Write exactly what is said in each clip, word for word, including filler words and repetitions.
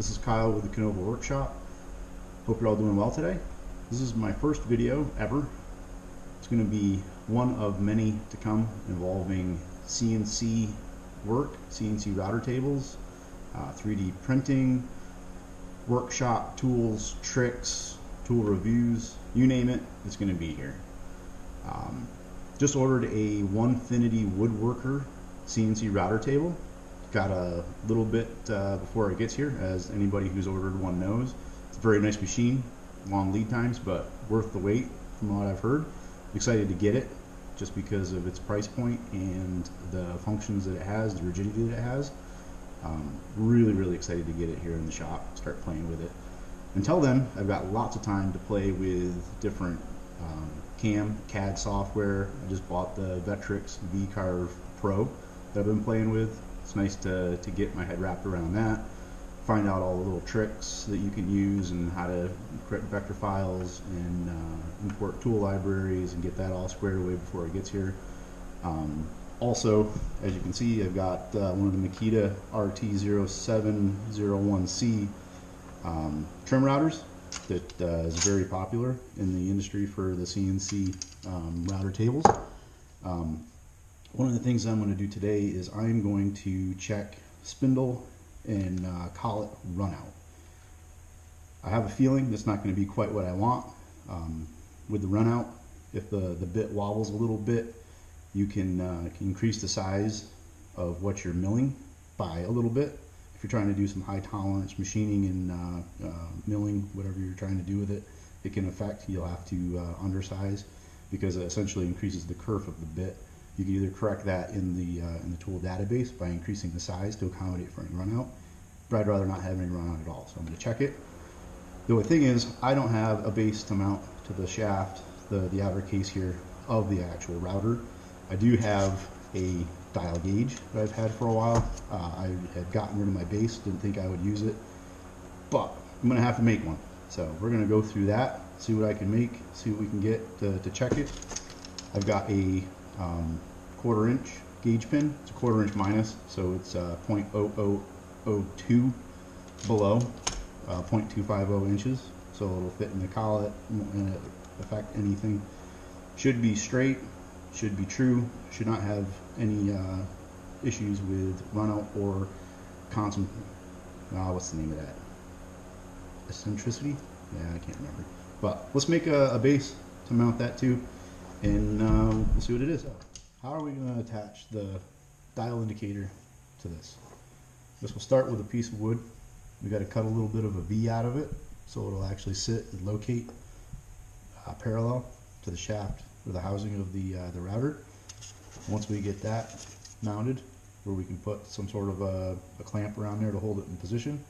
This is Kyle with the Kanova Workshop. Hope you're all doing well today. This is my first video ever. It's going to be one of many to come involving C N C work, C N C router tables, uh, three D printing, workshop tools, tricks, tool reviews, you name it, it's going to be here. Um, just ordered a Onefinity Woodworker C N C router table. Got a little bit uh, before it gets here, as anybody who's ordered one knows. It's a very nice machine, long lead times, but worth the wait from what I've heard. I'm excited to get it just because of its price point and the functions that it has, the rigidity that it has. Um, really, really excited to get it here in the shop, start playing with it. Until then, I've got lots of time to play with different um, C A M, C A D software. I just bought the Vectric V-Carve Pro that I've been playing with. It's nice to, to get my head wrapped around that, find out all the little tricks that you can use and how to create vector files and uh, import tool libraries and get that all squared away before it gets here. Um, also, as you can see, I've got uh, one of the Makita R T zero seven zero one C um, trim routers that uh, is very popular in the industry for the C N C um, router tables. Um, One of the things I'm going to do today is I'm going to check spindle and uh, collet runout. I have a feeling that's not going to be quite what I want. Um, with the runout, if the, the bit wobbles a little bit, you can, uh, can increase the size of what you're milling by a little bit. If you're trying to do some high tolerance machining and uh, uh, milling, whatever you're trying to do with it, it can affect, you'll have to uh, undersize because it essentially increases the kerf of the bit. You can either correct that in the uh, in the tool database by increasing the size to accommodate for any runout, but I'd rather not have any runout at all, so I'm going to check it. The only thing is, I don't have a base to mount to the shaft, the, the outer case here of the actual router. I do have a dial gauge that I've had for a while. Uh, I had gotten rid of my base, didn't think I would use it, but I'm going to have to make one. So we're going to go through that, see what I can make, see what we can get to, to check it. I've got a um, quarter inch gauge pin. It's a quarter inch minus, so it's uh, zero point zero zero zero two below uh, zero point two five zero inches, so it'll fit in the collet, won't affect anything. Should be straight, should be true, should not have any uh, issues with runout or constant, uh, what's the name of that? Eccentricity? Yeah, I can't remember. But let's make a, a base to mount that to, and uh, we'll see what it is. How are we going to attach the dial indicator to this? This will start with a piece of wood. We've got to cut a little bit of a V out of it so it'll actually sit and locate uh, parallel to the shaft or the housing of the, uh, the router. Once we get that mounted, where we can put some sort of a, a clamp around there to hold it in position,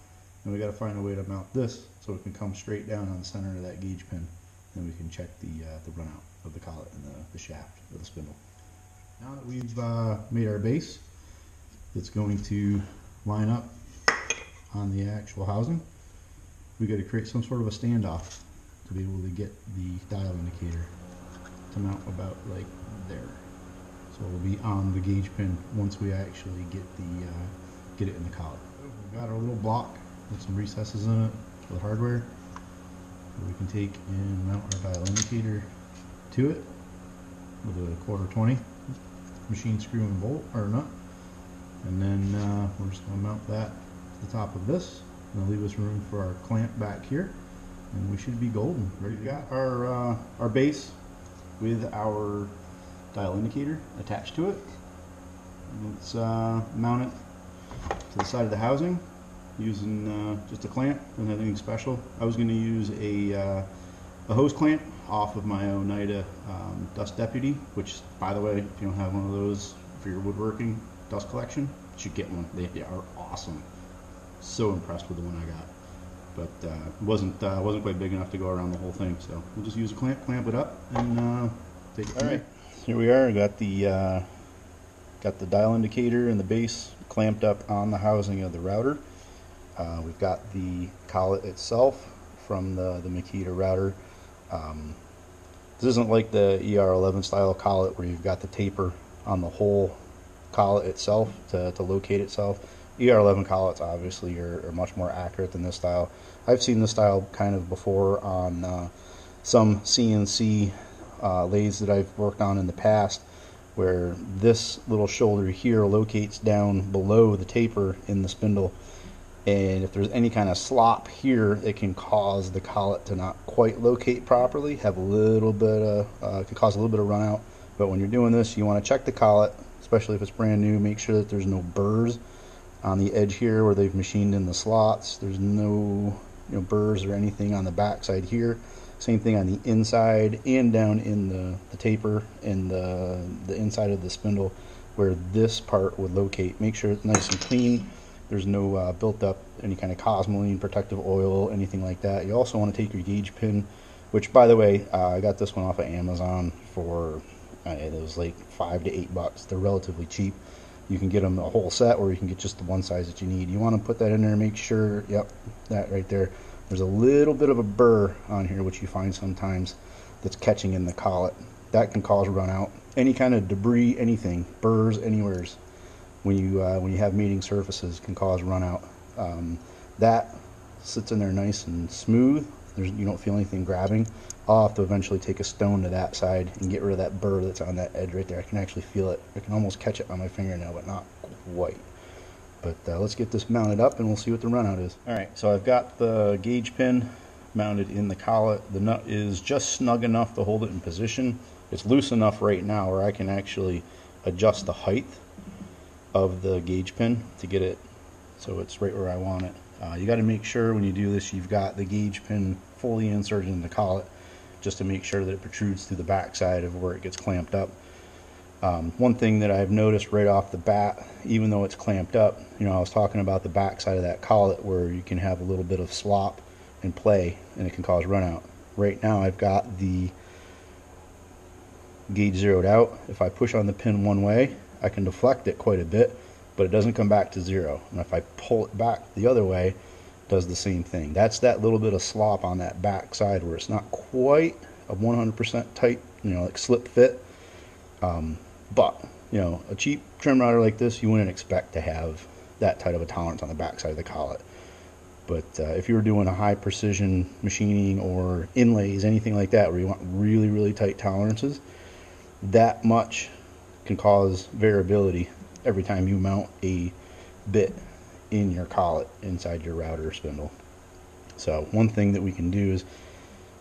then we've got to find a way to mount this so it can come straight down on the center of that gauge pin. Then we can check the, uh, the runout of the collet and the, the shaft of the spindle. Now that we've uh, made our base, it's going to line up on the actual housing. We've got to create some sort of a standoff to be able to get the dial indicator to mount about like there. So it'll be on the gauge pin once we actually get the uh, get it in the collet. We've got our little block with some recesses in it for the hardware that we can take and mount our dial indicator to it with a quarter twenty. Machine screw and bolt or nut, and then uh, we're just going to mount that to the top of this, and leave us room for our clamp back here, and we should be golden. Ready to go. Got our uh, our base with our dial indicator attached to it. Let's uh, mount it to the side of the housing using uh, just a clamp, nothing special. I was going to use a uh, a hose clamp off of my Onefinity um, Dust Deputy, which, by the way, if you don't have one of those for your woodworking dust collection, you should get one. They, they are awesome. So impressed with the one I got, but uh, it wasn't uh, wasn't quite big enough to go around the whole thing, so we'll just use a clamp, clamp it up, and uh, take it. All right, here we are. Got the uh, got the dial indicator and the base clamped up on the housing of the router. Uh, we've got the collet itself from the the Makita router. Um, this isn't like the E R eleven style collet where you've got the taper on the whole collet itself to, to locate itself. E R eleven collets obviously are, are much more accurate than this style. I've seen this style kind of before on uh, some C N C uh, lathes that I've worked on in the past, where this little shoulder here locates down below the taper in the spindle, and if there's any kind of slop here, it can cause the collet to not quite locate properly, have a little bit of, uh, it can cause a little bit of run out. But when you're doing this, you want to check the collet, especially if it's brand new. Make sure that there's no burrs on the edge here where they've machined in the slots. There's no you know, burrs or anything on the back side here. Same thing on the inside and down in the, the taper and the, the inside of the spindle where this part would locate. Make sure it's nice and clean. There's no uh, built up any kind of cosmoline, protective oil, anything like that. You also want to take your gauge pin, which by the way, uh, I got this one off of Amazon for, uh, it was like five to eight bucks. They're relatively cheap. You can get them a whole set or you can get just the one size that you need. You want to put that in there and make sure, yep, that right there. There's a little bit of a burr on here, which you find sometimes that's catching in the collet. That can cause run out. Any kind of debris, anything, burrs, anywheres, when you uh, when you have meeting surfaces can cause run out. Um, that sits in there nice and smooth. There's, you don't feel anything grabbing. I'll have to eventually take a stone to that side and get rid of that burr that's on that edge right there. I can actually feel it. I can almost catch it on my fingernail, but not quite. But uh, let's get this mounted up and we'll see what the runout is. Alright, so I've got the gauge pin mounted in the collet. The nut is just snug enough to hold it in position. It's loose enough right now where I can actually adjust the height of the gauge pin to get it so it's right where I want it. Uh, you got to make sure when you do this you've got the gauge pin fully inserted in the collet, just to make sure that it protrudes through the back side of where it gets clamped up. Um, one thing that I've noticed right off the bat, even though it's clamped up, you know, I was talking about the back side of that collet where you can have a little bit of slop and play and it can cause run out. Right now I've got the gauge zeroed out. If I push on the pin one way, I can deflect it quite a bit, but it doesn't come back to zero. And if I pull it back the other way, it does the same thing. That's that little bit of slop on that back side where it's not quite a one hundred percent tight, you know, like slip fit. Um, But, you know, a cheap trim router like this, you wouldn't expect to have that tight of a tolerance on the backside of the collet. But uh, if you were doing a high precision machining or inlays, anything like that, where you want really, really tight tolerances, that much can cause variability every time you mount a bit in your collet inside your router spindle. So one thing that we can do is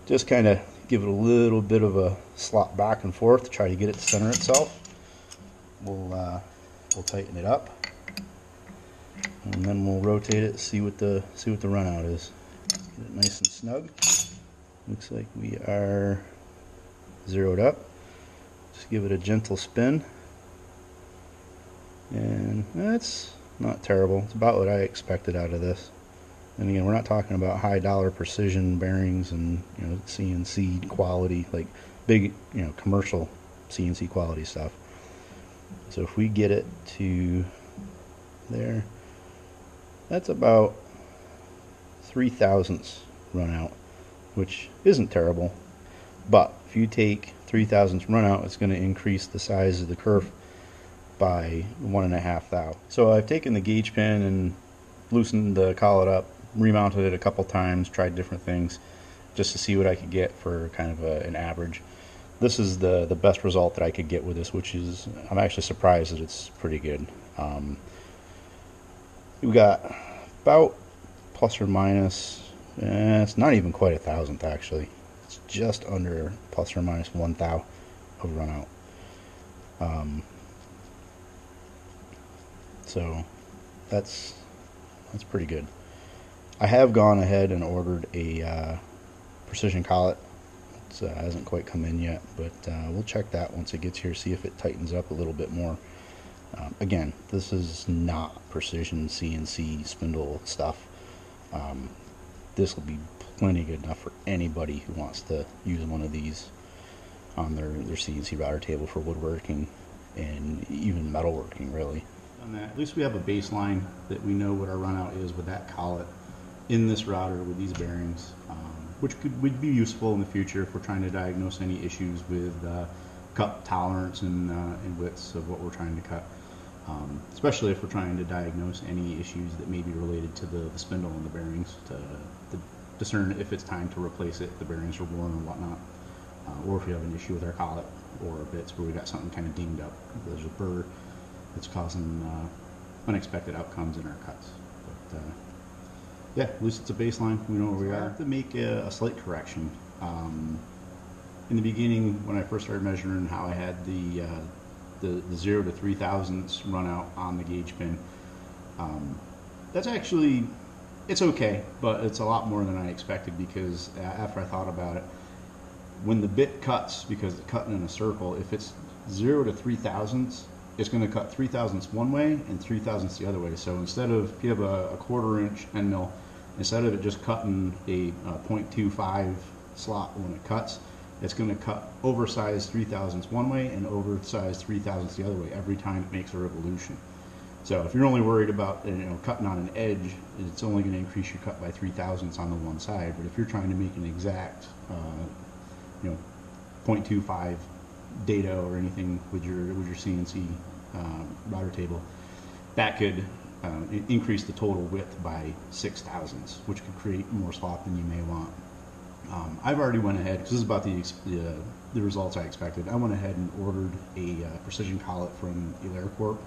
just kind of give it a little bit of a slop back and forth to try to get it to center itself. We'll, uh, we'll tighten it up and then we'll rotate it, see what the see what the runout is. Get it nice and snug. Looks like we are zeroed up. Just give it a gentle spin. And that's not terrible. It's about what I expected out of this. And again, we're not talking about high dollar precision bearings and, you know, C N C quality, like big, you know, commercial C N C quality stuff. So if we get it to there, that's about three thousandths run out, which isn't terrible. But if you take three thousandths run out, it's going to increase the size of the kerf by one and a half thou. So I've taken the gauge pin and loosened the collet up, remounted it a couple times, tried different things just to see what I could get for kind of a, an average. This is the the best result that I could get with this, which is, I'm actually surprised that it's pretty good. Um, we got about plus or minus, eh, it's not even quite a thousandth actually, it's just under plus or minus one thou of run out. Um, so that's that's pretty good. I have gone ahead and ordered a uh, precision collet. It uh, hasn't quite come in yet, but uh, we'll check that once it gets here, see if it tightens up a little bit more. Um, again, this is not precision C N C spindle stuff. Um, this will be plenty good enough for anybody who wants to use one of these on their, their C N C router table for woodworking and even metalworking, really. On that, at least we have a baseline that we know what our runout is with that collet in this router with these bearings, um, which could would be useful in the future if we're trying to diagnose any issues with uh, cut tolerance and, uh, and widths of what we're trying to cut. um, especially if we're trying to diagnose any issues that may be related to the, the spindle and the bearings to, to discern if it's time to replace it, the bearings are worn and whatnot, uh, or if we have an issue with our collet or bits where we got something kind of dinged up. There's a burr that's causing uh, unexpected outcomes in our cuts. But, uh, yeah, at least it's a baseline. We know where we are. I have to make a, a slight correction. Um, in the beginning, when I first started measuring how I had the uh, the, the zero to three thousandths run out on the gauge pin, um, that's actually, it's okay, but it's a lot more than I expected, because after I thought about it, when the bit cuts, because it's cutting in a circle, if it's zero to three thousandths, it's going to cut three thousandths one way and three thousandths the other way. So instead of, if you have a, a quarter inch end mill, instead of it just cutting a, a point two five slot when it cuts, it's going to cut oversized three thousandths one way and oversized three thousandths the other way every time it makes a revolution. So if you're only worried about, you know, cutting on an edge, it's only going to increase your cut by three thousandths on the one side. But if you're trying to make an exact, uh, you know, point two five data or anything with your with your C N C um, router table, that could um, increase the total width by six thousandths, which could create more slop than you may want. Um, I've already went ahead, because this is about the, the the results I expected. I went ahead and ordered a uh, precision collet from Elaire Corp,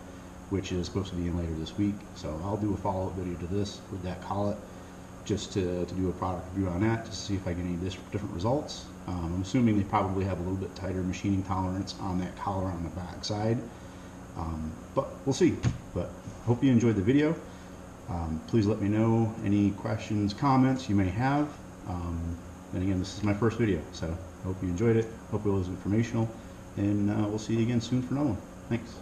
which is supposed to be in later this week. So I'll do a follow up video to this with that collet, just to, to do a product review on that to see if I get any different results. Um, I'm assuming they probably have a little bit tighter machining tolerance on that collar on the back side, um, but we'll see. But hope you enjoyed the video. Um, please let me know any questions, comments you may have. Um, and again, this is my first video, so I hope you enjoyed it. Hope it was informational, and uh, we'll see you again soon for another one. Thanks.